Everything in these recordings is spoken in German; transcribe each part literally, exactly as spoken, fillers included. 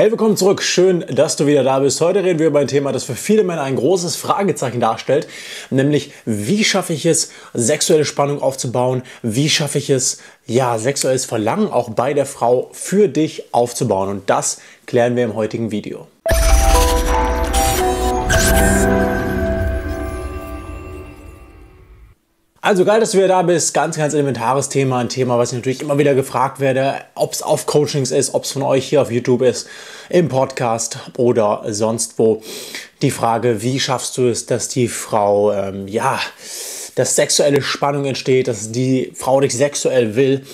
Hey, willkommen zurück. Schön, dass du wieder da bist. Heute reden wir über ein Thema, das für viele Männer ein großes Fragezeichen darstellt, nämlich wie schaffe ich es, sexuelle Spannung aufzubauen? Wie schaffe ich es, ja, sexuelles Verlangen auch bei der Frau für dich aufzubauen? Und das klären wir im heutigen Video. Also geil, dass du wieder da bist. Ganz, ganz elementares Thema. Ein Thema, was ich natürlich immer wieder gefragt werde, ob es auf Coachings ist, ob es von euch hier auf YouTube ist, im Podcast oder sonst wo. Die Frage, wie schaffst du es, dass die Frau, ähm, ja, dass sexuelle Spannung entsteht, dass die Frau dich sexuell will.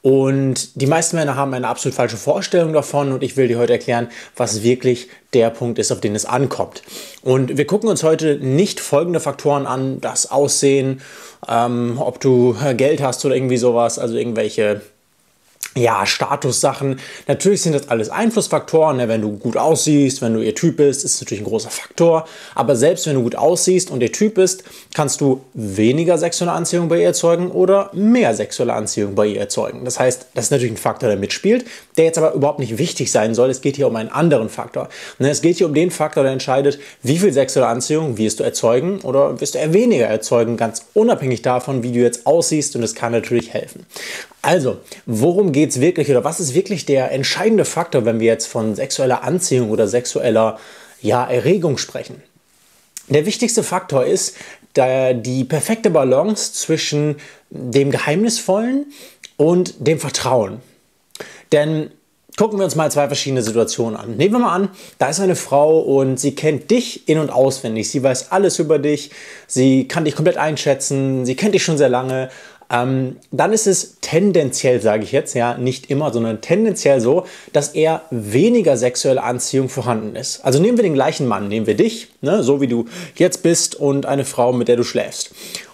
Und die meisten Männer haben eine absolut falsche Vorstellung davon und ich will dir heute erklären, was wirklich der Punkt ist, auf den es ankommt. Und wir gucken uns heute nicht folgende Faktoren an, das Aussehen, ähm, ob du Geld hast oder irgendwie sowas, also irgendwelche ja, Statussachen. Natürlich sind das alles Einflussfaktoren, wenn du gut aussiehst, wenn du ihr Typ bist, ist natürlich ein großer Faktor. Aber selbst wenn du gut aussiehst und ihr Typ bist, kannst du weniger sexuelle Anziehung bei ihr erzeugen oder mehr sexuelle Anziehung bei ihr erzeugen. Das heißt, das ist natürlich ein Faktor, der mitspielt, der jetzt aber überhaupt nicht wichtig sein soll. Es geht hier um einen anderen Faktor. Es geht hier um den Faktor, der entscheidet, wie viel sexuelle Anziehung wirst du erzeugen oder wirst du eher weniger erzeugen, ganz unabhängig davon, wie du jetzt aussiehst, und das kann natürlich helfen. Also, worum geht es wirklich oder was ist wirklich der entscheidende Faktor, wenn wir jetzt von sexueller Anziehung oder sexueller ja, Erregung sprechen? Der wichtigste Faktor ist da die perfekte Balance zwischen dem Geheimnisvollen und dem Vertrauen. Denn gucken wir uns mal zwei verschiedene Situationen an. Nehmen wir mal an, da ist eine Frau und sie kennt dich in- und auswendig. Sie weiß alles über dich, sie kann dich komplett einschätzen, sie kennt dich schon sehr lange. Ähm, dann ist es tendenziell, sage ich jetzt, ja, nicht immer, sondern tendenziell so, dass eher weniger sexuelle Anziehung vorhanden ist. Also nehmen wir den gleichen Mann, nehmen wir dich, ne, so wie du jetzt bist und eine Frau, mit der du schläfst.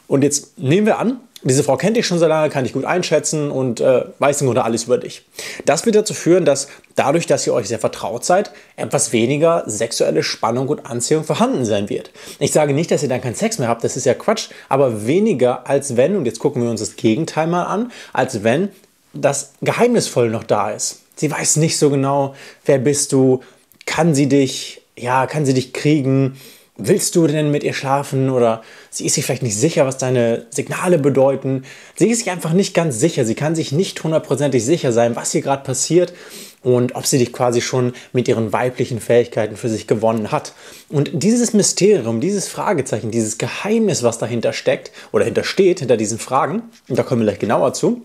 Und jetzt nehmen wir an, diese Frau kennt dich schon so lange, kann dich gut einschätzen und äh, weiß im Grunde alles über dich. Das wird dazu führen, dass dadurch, dass ihr euch sehr vertraut seid, etwas weniger sexuelle Spannung und Anziehung vorhanden sein wird. Ich sage nicht, dass ihr dann keinen Sex mehr habt, das ist ja Quatsch, aber weniger als wenn, und jetzt gucken wir uns das Gegenteil mal an, als wenn das Geheimnisvolle noch da ist. Sie weiß nicht so genau, wer bist du, kann sie dich, ja, kann sie dich kriegen, willst du denn mit ihr schlafen oder sie ist sich vielleicht nicht sicher, was deine Signale bedeuten. Sie ist sich einfach nicht ganz sicher. Sie kann sich nicht hundertprozentig sicher sein, was hier gerade passiert und ob sie dich quasi schon mit ihren weiblichen Fähigkeiten für sich gewonnen hat. Und dieses Mysterium, dieses Fragezeichen, dieses Geheimnis, was dahinter steckt oder hintersteht, hinter diesen Fragen, und da kommen wir gleich genauer zu,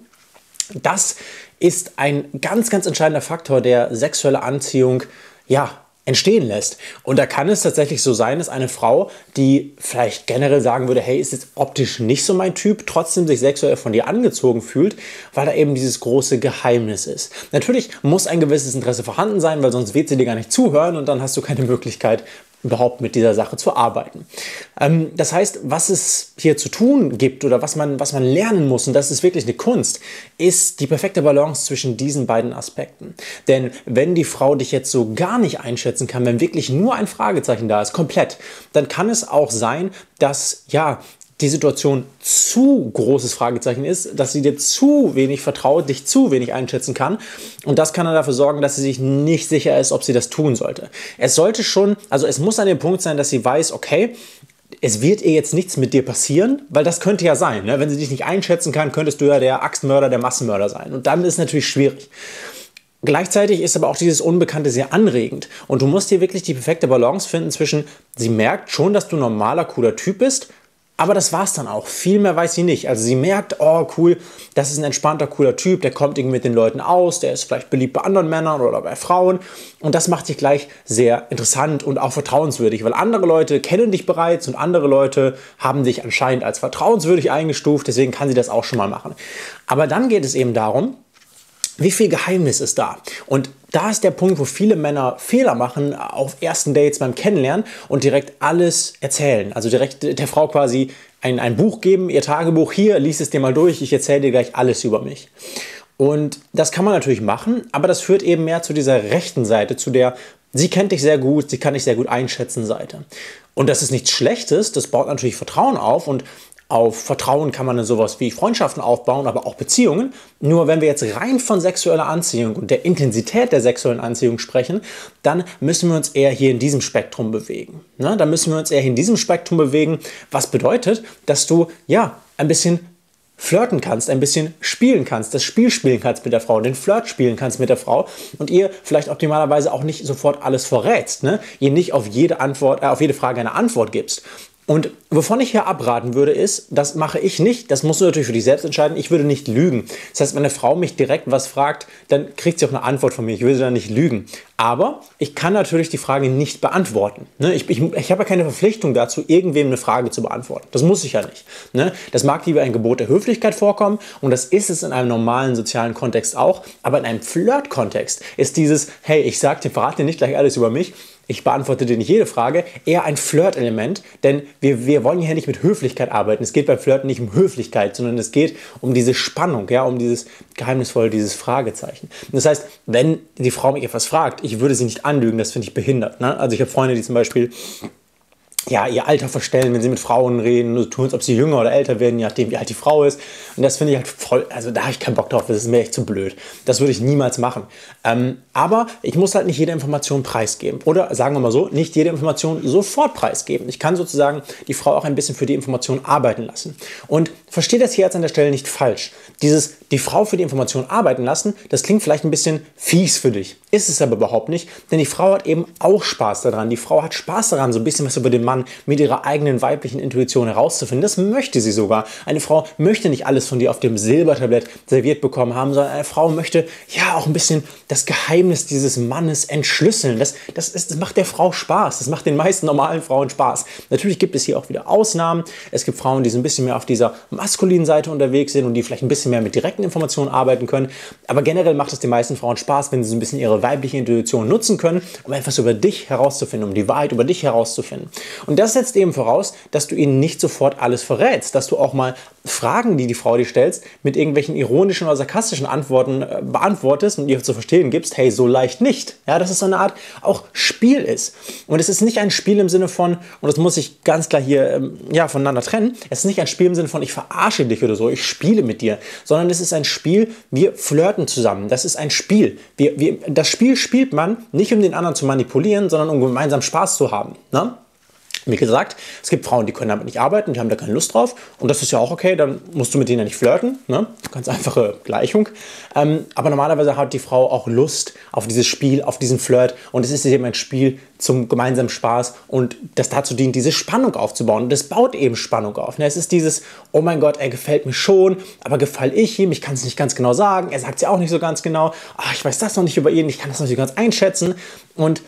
das ist ein ganz, ganz entscheidender Faktor, der sexuelle Anziehung, ja, entstehen lässt. Und da kann es tatsächlich so sein, dass eine Frau, die vielleicht generell sagen würde, hey, ist jetzt optisch nicht so mein Typ, trotzdem sich sexuell von dir angezogen fühlt, weil da eben dieses große Geheimnis ist. Natürlich muss ein gewisses Interesse vorhanden sein, weil sonst wird sie dir gar nicht zuhören und dann hast du keine Möglichkeit, überhaupt mit dieser Sache zu arbeiten. Ähm, das heißt, was es hier zu tun gibt oder was man, was man lernen muss, und das ist wirklich eine Kunst, ist die perfekte Balance zwischen diesen beiden Aspekten. Denn wenn die Frau dich jetzt so gar nicht einschätzen kann, wenn wirklich nur ein Fragezeichen da ist, komplett, dann kann es auch sein, dass, ja, die Situation zu großes Fragezeichen ist, dass sie dir zu wenig vertraut, dich zu wenig einschätzen kann. Und das kann dann dafür sorgen, dass sie sich nicht sicher ist, ob sie das tun sollte. Es sollte schon, also es muss an dem Punkt sein, dass sie weiß, okay, es wird ihr jetzt nichts mit dir passieren, weil das könnte ja sein, ne? Wenn sie dich nicht einschätzen kann, könntest du ja der Axtmörder, der Massenmörder sein. Und dann ist es natürlich schwierig. Gleichzeitig ist aber auch dieses Unbekannte sehr anregend und du musst hier wirklich die perfekte Balance finden zwischen, sie merkt schon, dass du ein normaler, cooler Typ bist, aber das war's dann auch. Viel mehr weiß sie nicht. Also sie merkt, oh cool, das ist ein entspannter, cooler Typ, der kommt irgendwie mit den Leuten aus, der ist vielleicht beliebt bei anderen Männern oder bei Frauen. Und das macht dich gleich sehr interessant und auch vertrauenswürdig, weil andere Leute kennen dich bereits und andere Leute haben dich anscheinend als vertrauenswürdig eingestuft. Deswegen kann sie das auch schon mal machen. Aber dann geht es eben darum, wie viel Geheimnis ist da? Und da ist der Punkt, wo viele Männer Fehler machen auf ersten Dates beim Kennenlernen und direkt alles erzählen. Also direkt der Frau quasi ein, ein Buch geben, ihr Tagebuch, hier, lies es dir mal durch, ich erzähle dir gleich alles über mich. Und das kann man natürlich machen, aber das führt eben mehr zu dieser rechten Seite, zu der sie kennt dich sehr gut, sie kann dich sehr gut einschätzen Seite. Und das ist nichts Schlechtes, das baut natürlich Vertrauen auf und Auf Vertrauen kann man dann sowas wie Freundschaften aufbauen, aber auch Beziehungen. Nur wenn wir jetzt rein von sexueller Anziehung und der Intensität der sexuellen Anziehung sprechen, dann müssen wir uns eher hier in diesem Spektrum bewegen. Ne? Dann müssen wir uns eher in diesem Spektrum bewegen, was bedeutet, dass du ja ein bisschen flirten kannst, ein bisschen spielen kannst, das Spiel spielen kannst mit der Frau, den Flirt spielen kannst mit der Frau und ihr vielleicht optimalerweise auch nicht sofort alles verrätst, ne? Ihr nicht auf jede Antwort, äh, auf jede Frage eine Antwort gibst. Und wovon ich hier abraten würde ist, das mache ich nicht, das musst du natürlich für dich selbst entscheiden, ich würde nicht lügen. Das heißt, wenn eine Frau mich direkt was fragt, dann kriegt sie auch eine Antwort von mir, ich würde dann nicht lügen. Aber ich kann natürlich die Frage nicht beantworten. Ich, ich, ich habe ja keine Verpflichtung dazu, irgendwem eine Frage zu beantworten. Das muss ich ja nicht. Das mag wie ein Gebot der Höflichkeit vorkommen und das ist es in einem normalen sozialen Kontext auch, aber in einem Flirt-Kontext ist dieses, hey, ich sag dir, verrate dir nicht gleich alles über mich, ich beantworte dir nicht jede Frage, eher ein Flirt-Element, denn wir, wir wollen hier nicht mit Höflichkeit arbeiten. Es geht beim Flirten nicht um Höflichkeit, sondern es geht um diese Spannung, ja, um dieses geheimnisvolle, dieses Fragezeichen. Das heißt, wenn die Frau mich etwas fragt, ich würde sie nicht anlügen, das finde ich behindert. Ne? Also ich habe Freunde, die zum Beispiel ja, ihr Alter verstellen, wenn sie mit Frauen reden, so tun es, ob sie jünger oder älter werden, je nachdem, wie alt die Frau ist. Und das finde ich halt voll, also da habe ich keinen Bock drauf, das ist mir echt zu blöd. Das würde ich niemals machen. Ähm, aber ich muss halt nicht jede Information preisgeben. Oder sagen wir mal so, nicht jede Information sofort preisgeben. Ich kann sozusagen die Frau auch ein bisschen für die Information arbeiten lassen. Und verstehe das hier jetzt an der Stelle nicht falsch. Dieses, die Frau für die Information arbeiten lassen, das klingt vielleicht ein bisschen fies für dich. Ist es aber überhaupt nicht, denn die Frau hat eben auch Spaß daran. Die Frau hat Spaß daran, so ein bisschen was über den Mann mit ihrer eigenen weiblichen Intuition herauszufinden. Das möchte sie sogar. Eine Frau möchte nicht alles von dir auf dem Silbertablett serviert bekommen haben, sondern eine Frau möchte ja auch ein bisschen das Geheimnis dieses Mannes entschlüsseln. Das, das, ist, das macht der Frau Spaß. Das macht den meisten normalen Frauen Spaß. Natürlich gibt es hier auch wieder Ausnahmen. Es gibt Frauen, die so ein bisschen mehr auf dieser maskulinen Seite unterwegs sind und die vielleicht ein bisschen mehr mit direkten Informationen arbeiten können. Aber generell macht es den meisten Frauen Spaß, wenn sie so ein bisschen ihre weibliche Intuition nutzen können, um etwas über dich herauszufinden, um die Wahrheit über dich herauszufinden. Und das setzt eben voraus, dass du ihnen nicht sofort alles verrätst, dass du auch mal Fragen, die die Frau dir stellst, mit irgendwelchen ironischen oder sarkastischen Antworten äh, beantwortest und ihr zu verstehen gibst, hey, so leicht nicht. Ja, dass es so eine Art auch Spiel ist. Und es ist nicht ein Spiel im Sinne von, und das muss ich ganz klar hier ähm, ja, voneinander trennen, es ist nicht ein Spiel im Sinne von, ich verarsche dich oder so, ich spiele mit dir, sondern es ist ein Spiel, wir flirten zusammen. Das ist ein Spiel. Wir, wir, das Spiel spielt man nicht, um den anderen zu manipulieren, sondern um gemeinsam Spaß zu haben. Ne? Wie gesagt, es gibt Frauen, die können damit nicht arbeiten, die haben da keine Lust drauf und das ist ja auch okay, dann musst du mit denen ja nicht flirten, ne? Ganz einfache Gleichung. Ähm, aber normalerweise hat die Frau auch Lust auf dieses Spiel, auf diesen Flirt und es ist eben ein Spiel zum gemeinsamen Spaß und das dazu dient, diese Spannung aufzubauen und das baut eben Spannung auf. Ne? Es ist dieses, oh mein Gott, er gefällt mir schon, aber gefall ich ihm, ich kann es nicht ganz genau sagen, er sagt es ja auch nicht so ganz genau, ach, ich weiß das noch nicht über ihn, ich kann das noch nicht ganz einschätzen und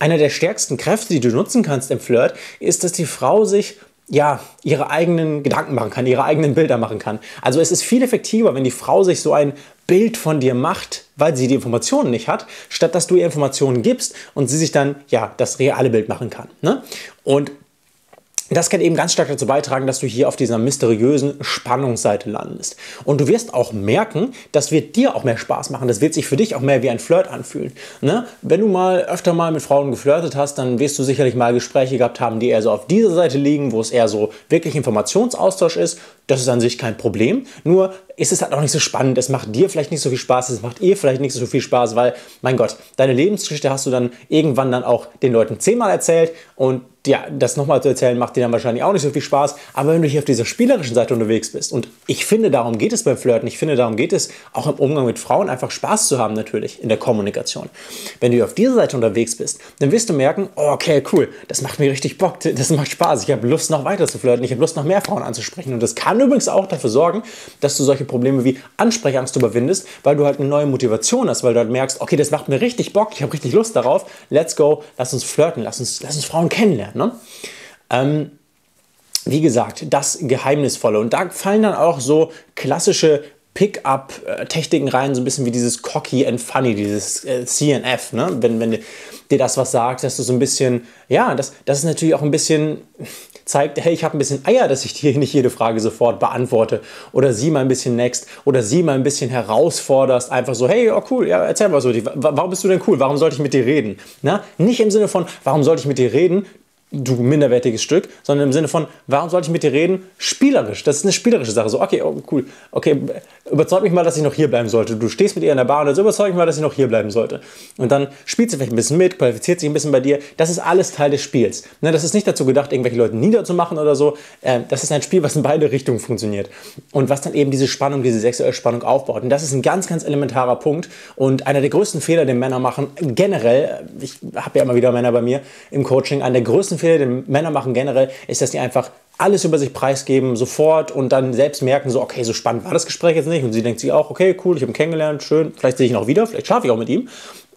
einer der stärksten Kräfte, die du nutzen kannst im Flirt, ist, dass die Frau sich ja, ihre eigenen Gedanken machen kann, ihre eigenen Bilder machen kann. Also es ist viel effektiver, wenn die Frau sich so ein Bild von dir macht, weil sie die Informationen nicht hat, statt dass du ihr Informationen gibst und sie sich dann ja, das reale Bild machen kann. Ne? Und das kann eben ganz stark dazu beitragen, dass du hier auf dieser mysteriösen Spannungsseite landest. Und du wirst auch merken, das wird dir auch mehr Spaß machen. Das wird sich für dich auch mehr wie ein Flirt anfühlen. Ne? Wenn du mal öfter mal mit Frauen geflirtet hast, dann wirst du sicherlich mal Gespräche gehabt haben, die eher so auf dieser Seite liegen, wo es eher so wirklich Informationsaustausch ist. Das ist an sich kein Problem. Nur ist es halt auch nicht so spannend. Es macht dir vielleicht nicht so viel Spaß. Es macht ihr vielleicht nicht so viel Spaß, weil, mein Gott, deine Lebensgeschichte hast du dann irgendwann dann auch den Leuten zehnmal erzählt und ja, das nochmal zu erzählen, macht dir dann wahrscheinlich auch nicht so viel Spaß. Aber wenn du hier auf dieser spielerischen Seite unterwegs bist, und ich finde, darum geht es beim Flirten, ich finde, darum geht es auch im Umgang mit Frauen, einfach Spaß zu haben natürlich in der Kommunikation. Wenn du hier auf dieser Seite unterwegs bist, dann wirst du merken, oh, okay, cool, das macht mir richtig Bock, das macht Spaß, ich habe Lust, noch weiter zu flirten, ich habe Lust, noch mehr Frauen anzusprechen. Und das kann übrigens auch dafür sorgen, dass du solche Probleme wie Ansprechangst überwindest, weil du halt eine neue Motivation hast, weil du halt merkst, okay, das macht mir richtig Bock, ich habe richtig Lust darauf, let's go, lass uns flirten, lass uns, lass uns Frauen kennenlernen. Ne? Ähm, wie gesagt, das Geheimnisvolle. Und da fallen dann auch so klassische Pick-up-Techniken rein, so ein bisschen wie dieses Cocky and Funny, dieses äh, C N F, ne? Wenn, wenn dir das was sagt, dass du so ein bisschen, ja, das, das ist natürlich auch ein bisschen, zeigt, hey, ich habe ein bisschen Eier, dass ich dir nicht jede Frage sofort beantworte oder sie mal ein bisschen next oder sie mal ein bisschen herausforderst, einfach so, hey, oh cool, ja, erzähl mal so, warum bist du denn cool, warum sollte ich mit dir reden? Na? Nicht im Sinne von, warum sollte ich mit dir reden? du minderwertiges Stück, sondern im Sinne von, warum sollte ich mit dir reden? Spielerisch, das ist eine spielerische Sache. So, okay, oh, cool, okay, überzeug mich mal, dass ich noch hier bleiben sollte. Du stehst mit ihr in der Bar und so, überzeug mich mal, dass ich noch hier bleiben sollte. Und dann spielt sie vielleicht ein bisschen mit, qualifiziert sich ein bisschen bei dir. Das ist alles Teil des Spiels. Ne, das ist nicht dazu gedacht, irgendwelche Leute niederzumachen oder so. Äh, das ist ein Spiel, was in beide Richtungen funktioniert. Und was dann eben diese Spannung, diese sexuelle Spannung aufbaut. Und das ist ein ganz, ganz elementarer Punkt. Und einer der größten Fehler, den Männer machen, generell, ich habe ja immer wieder Männer bei mir im Coaching, einer der größten Fehler, den Männer machen generell, ist, dass die einfach alles über sich preisgeben, sofort und dann selbst merken, so, okay, so spannend war das Gespräch jetzt nicht. Und sie denkt sich auch, okay, cool, ich habe ihn kennengelernt, schön, vielleicht sehe ich ihn auch wieder, vielleicht schaffe ich auch mit ihm.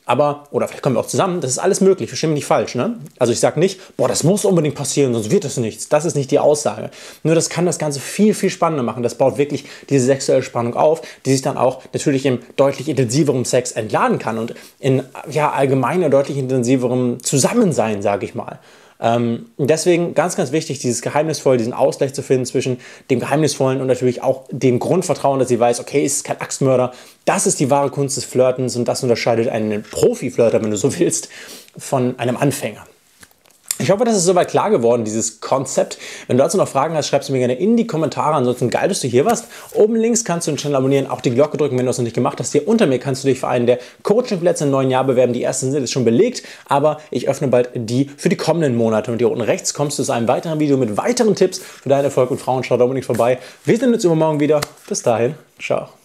Aber, oder vielleicht kommen wir auch zusammen, das ist alles möglich, verstehe mich nicht falsch, ne? Also ich sage nicht, boah, das muss unbedingt passieren, sonst wird das nichts. Das ist nicht die Aussage. Nur das kann das Ganze viel, viel spannender machen. Das baut wirklich diese sexuelle Spannung auf, die sich dann auch natürlich im deutlich intensiverem Sex entladen kann und in, ja, allgemeiner, deutlich intensiverem Zusammensein, sage ich mal. Ähm, deswegen ganz, ganz wichtig, dieses Geheimnisvolle, diesen Ausgleich zu finden zwischen dem Geheimnisvollen und natürlich auch dem Grundvertrauen, dass sie weiß, okay, es ist kein Axtmörder, das ist die wahre Kunst des Flirtens und das unterscheidet einen Profi-Flirter, wenn du so willst, von einem Anfänger. Ich hoffe, das ist soweit klar geworden, dieses Konzept. Wenn du dazu noch Fragen hast, schreib es mir gerne in die Kommentare. Ansonsten geil, dass du hier warst. Oben links kannst du den Channel abonnieren, auch die Glocke drücken, wenn du das noch nicht gemacht hast. Hier unter mir kannst du dich für einen der Coaching-Plätze im neuen Jahr bewerben. Die ersten sind jetzt schon belegt, aber ich öffne bald die für die kommenden Monate. Und hier unten rechts kommst du zu einem weiteren Video mit weiteren Tipps für deinen Erfolg und Frauen. Schau da unbedingt vorbei. Wir sehen uns übermorgen wieder. Bis dahin, ciao.